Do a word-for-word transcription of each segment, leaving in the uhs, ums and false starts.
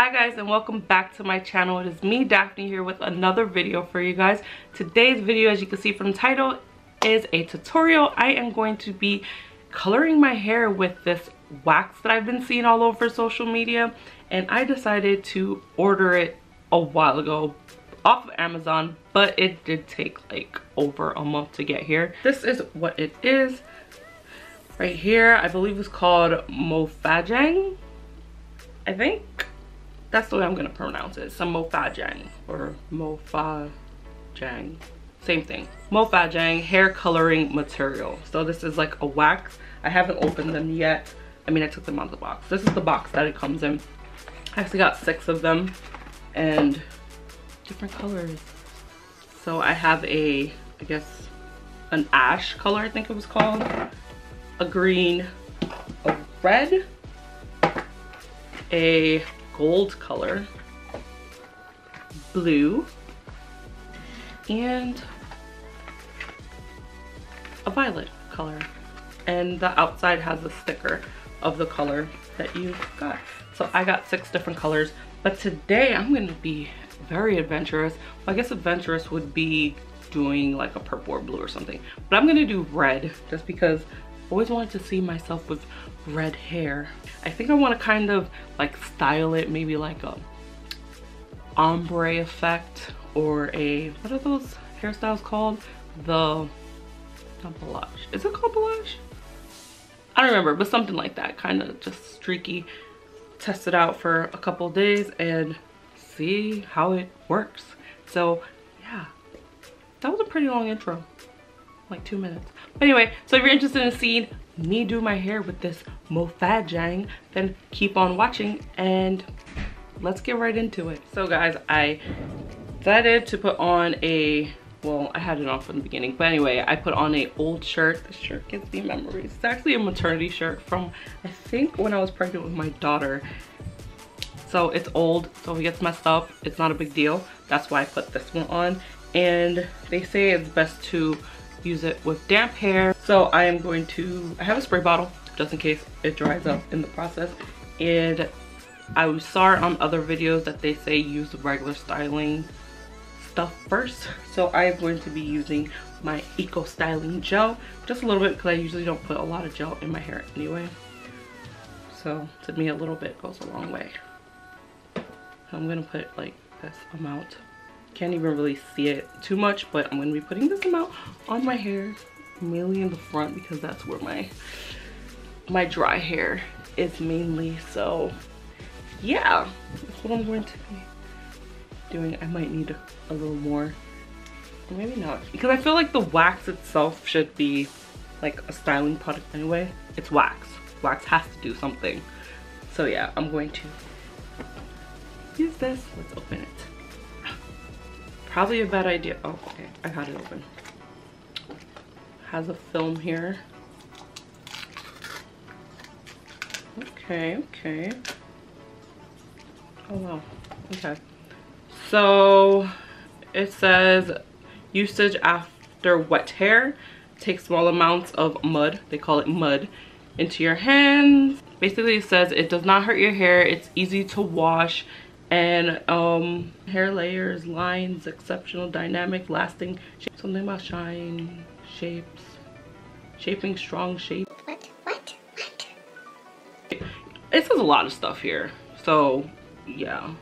Hi guys, and welcome back to my channel. It is me, Daphne, here with another video for you guys. Today's video, as you can see from the title, is a tutorial. I am going to be coloring my hair with this wax that I've been seeing all over social media, and I decided to order it a while ago off of Amazon, but it did take like over a month to get here. This is what it is right here. I believe it's called Mofajang, I think. That's the way I'm gonna pronounce it. Some Mofajang or Mofajang, same thing. Mofajang hair coloring material. So this is like a wax. I haven't opened them yet. I mean, I took them out of the box. This is the box that it comes in. I actually got six of them and different colors. So I have a, I guess, an ash color, I think it was called, a green, a red, a gold color, blue, and a violet color. And the outside has a sticker of the color that you got. So I got six different colors, but today I'm gonna be very adventurous. Well, I guess adventurous would be doing like a purple or blue or something, but I'm gonna do red just because I always wanted to see myself with red hair. I think I want to kind of like style it, maybe like a ombre effect or a, what are those hairstyles called? The, not blush. Is it called blush? I don't remember, but something like that, kind of just streaky. Test it out for a couple days and see how it works. So yeah, that was a pretty long intro, like two minutes. But anyway, so if you're interested in seeing me do my hair with this Mofajang, then keep on watching and let's get right into it. So guys, I decided to put on a, well, I had it on from the beginning, but anyway, I put on a old shirt. This shirt gives me memories. It's actually a maternity shirt from, I think, when I was pregnant with my daughter. So it's old, so if it gets messed up, it's not a big deal. That's why I put this one on. And they say it's best to use it with damp hair. So I am going to, I have a spray bottle just in case it dries up in the process. And I saw on other videos that they say use regular styling stuff first. So I am going to be using my Eco Styling Gel, just a little bit, because I usually don't put a lot of gel in my hair anyway. So to me, a little bit goes a long way. I'm gonna put like this amount. Can't even really see it too much, but I'm gonna be putting this amount on my hair, mainly in the front, because that's where my my dry hair is mainly. So yeah, that's what I'm going to be doing. I might need a little more, or maybe not, because I feel like the wax itself should be like a styling product anyway. It's wax. Wax has to do something. So yeah, I'm going to use this. Let's open it. Probably a bad idea. Oh, okay, I had it open. Has a film here. Okay, okay. Oh wow. Okay. So it says usage after wet hair. Take small amounts of mud, they call it mud, into your hands. Basically it says it does not hurt your hair, it's easy to wash, and um hair layers, lines, exceptional, dynamic, lasting, something about shine, shapes, shaping, strong shape. What, what, what? It says a lot of stuff here. So yeah,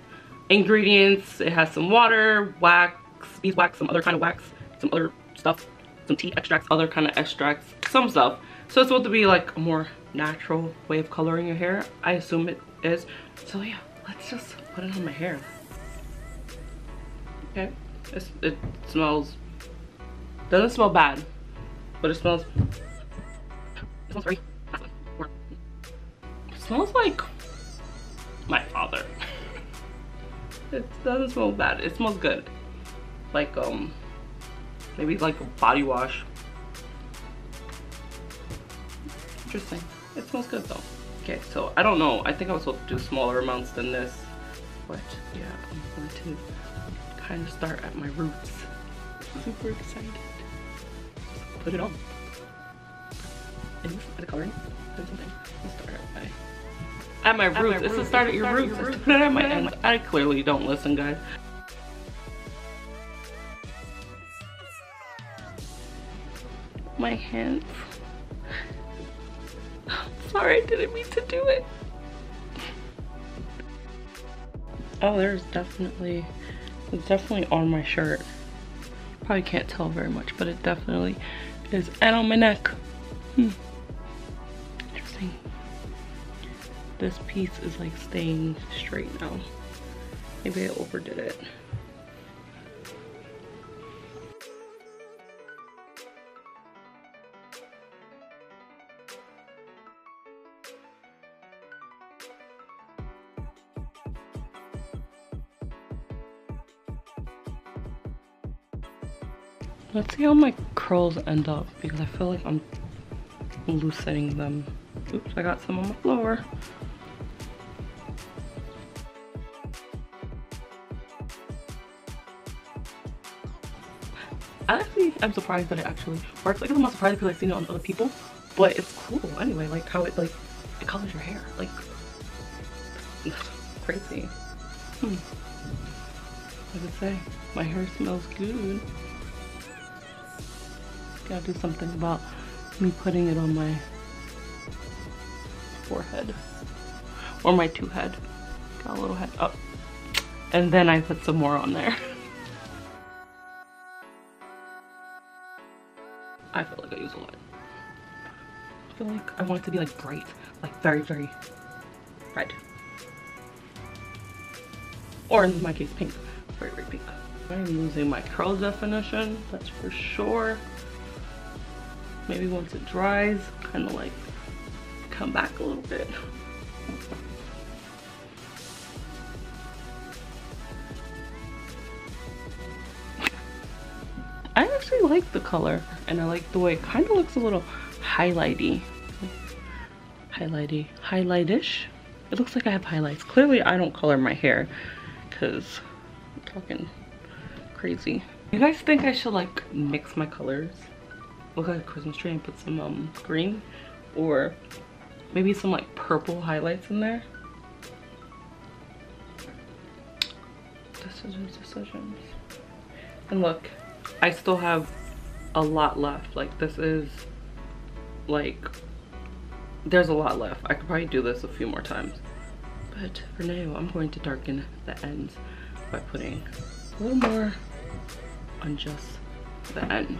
ingredients, it has some water, wax, beeswax, some other kind of wax, some other stuff, some tea extracts, other kind of extracts, some stuff. So it's supposed to be like a more natural way of coloring your hair, I assume it is. So yeah, let's just put it on my hair. Okay, it's, it smells, doesn't smell bad, but it smells, it smells very, it smells like my father. It doesn't smell bad, it smells good. Like um, maybe like a body wash. Interesting, it smells good though. Okay, so I don't know. I think I was supposed to do smaller amounts than this, but yeah, I'm going to kind of start at my roots. Super excited. Just put it on. And the coloring, something. Start at my. at my roots. It's the start at your roots. I clearly don't listen, guys. My hands. Sorry, I didn't mean to do it. Oh, there's definitely, it's definitely on my shirt. Probably can't tell very much, but it definitely is. And on my neck. Hmm. Interesting. This piece is like staying straight now. Maybe I overdid it. Let's see how my curls end up, because I feel like I'm loosening them. Oops, I got some on the floor. I actually am surprised that it actually works. Like, I'm not surprised because I've seen it on other people, but it's cool anyway, like how it like it colors your hair. Like, it's crazy. Hmm. What does it say? My hair smells good. Gotta do something about me putting it on my forehead or my two head. Got a little head up, and then I put some more on there. I feel like I use a lot. I feel like I want it to be like bright, like very, very red, or in my case, pink, very, very pink. I'm losing my curl definition, that's for sure. Maybe once it dries, kind of like come back a little bit. I actually like the color, and I like the way it kind of looks a little highlighty. Highlighty, highlight-ish. It looks like I have highlights. Clearly I don't color my hair because I'm talking crazy. You guys think I should like mix my colors? Look like a Christmas tree and put some um, green, or maybe some like purple highlights in there. Decisions, decisions. And look, I still have a lot left. Like, this is like, there's a lot left. I could probably do this a few more times, but for now I'm going to darken the ends by putting a little more on just the end.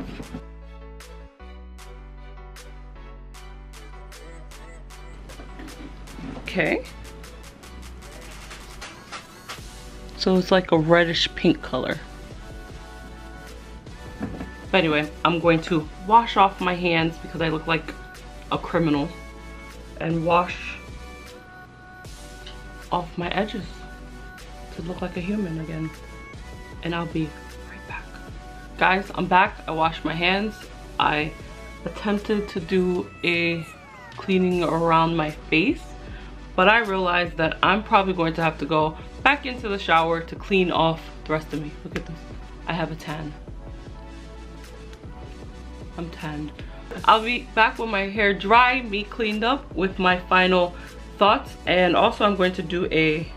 Okay, so it's like a reddish pink color. But anyway, I'm going to wash off my hands because I look like a criminal, and wash off my edges to look like a human again. And I'll be right back. Guys, I'm back. I washed my hands. I attempted to do a cleaning around my face, but I realized that I'm probably going to have to go back into the shower to clean off the rest of me. Look at this. I have a tan. I'm tanned. I'll be back when my hair dry, me cleaned up, with my final thoughts. And also I'm going to do a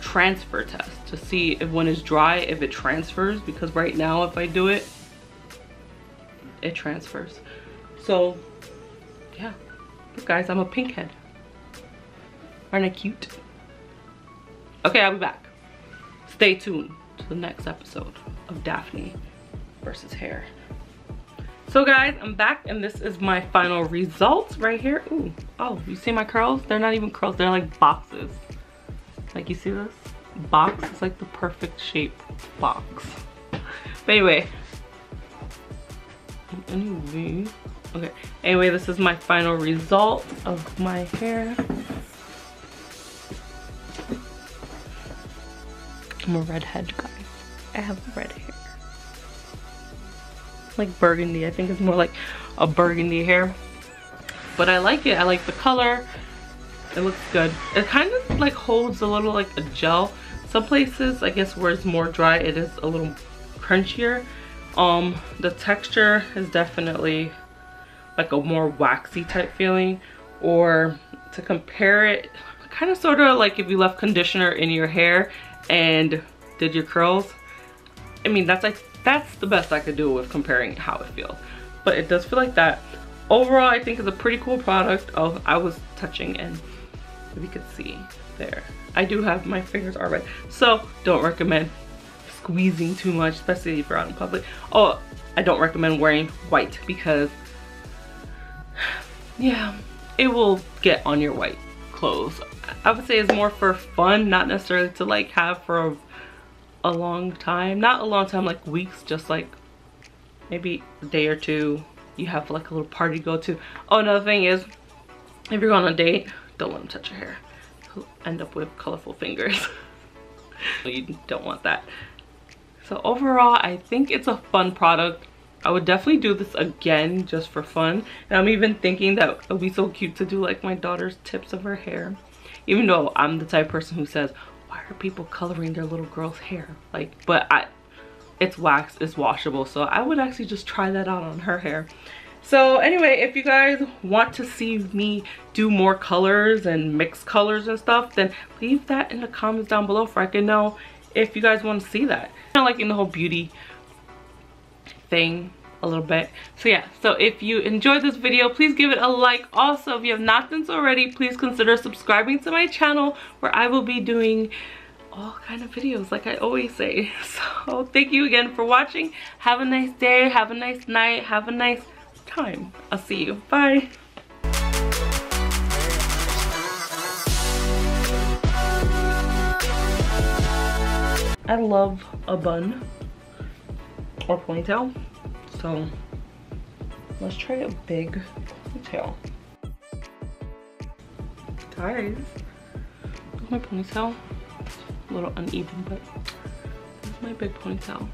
transfer test to see if when it's dry, if it transfers, because right now if I do it, it transfers. So yeah, look guys, I'm a pink head. Aren't I cute? Okay, I'll be back. Stay tuned to the next episode of Daphne versus hair. So guys, I'm back, and this is my final results right here. Ooh, oh, you see my curls? They're not even curls, they're like boxes. Like, you see this? Box is like the perfect shape box. But anyway. Anyway. Okay, anyway, this is my final result of my hair. I'm a redhead, guys. I have red hair. Like burgundy. I think it's more like a burgundy hair. But I like it. I like the color. It looks good. It kind of like holds a little like a gel. Some places, I guess, where it's more dry, it is a little crunchier. Um, the texture is definitely like a more waxy type feeling, or to compare it, kind of sort of like if you left conditioner in your hair and did your curls. I mean, that's like, that's the best I could do with comparing how it feels, but it does feel like that. Overall, I think it's a pretty cool product. Oh, I was touching and if you could see there, I do have my fingers are red, so don't recommend squeezing too much, especially if you're out in public. Oh, I don't recommend wearing white because yeah, it will get on your white clothes. I would say it's more for fun, not necessarily to like have for a, a long time, not a long time like weeks, just like maybe a day or two. You have like a little party to go to. Oh, another thing is if you're on a date, don't let them touch your hair. You'll end up with colorful fingers. You don't want that. So overall, I think it's a fun product. I would definitely do this again just for fun. And I'm even thinking that it would be so cute to do like my daughter's tips of her hair. Even though I'm the type of person who says, why are people coloring their little girl's hair? Like, but I, it's wax, it's washable. So I would actually just try that out on her hair. So anyway, if you guys want to see me do more colors and mix colors and stuff, then leave that in the comments down below for I can know if you guys want to see that. Kind of liking the whole beauty thing a little bit. So yeah, so if you enjoyed this video, please give it a like. Also, if you have not done so already, please consider subscribing to my channel where I will be doing all kind of videos like I always say. So thank you again for watching. Have a nice day, have a nice night, have a nice time. I'll see you. Bye. I love a bun or ponytail, so let's try a big ponytail. Guys, look at my ponytail. It's a little uneven, but this is my big ponytail.